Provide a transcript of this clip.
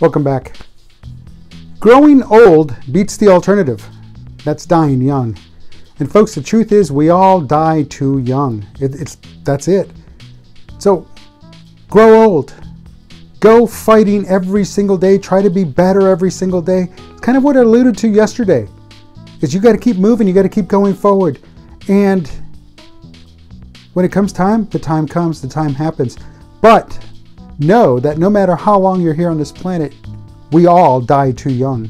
Welcome back. Growing old beats the alternative. That's dying young. And folks, the truth is we all die too young. That's it. So grow old. Go fighting every single day. Try to be better every single day. It's kind of what I alluded to yesterday. Is you got to keep moving. You got to keep going forward. And when it comes time, the time comes, the time happens. But know that no matter how long you're here on this planet, we all die too young.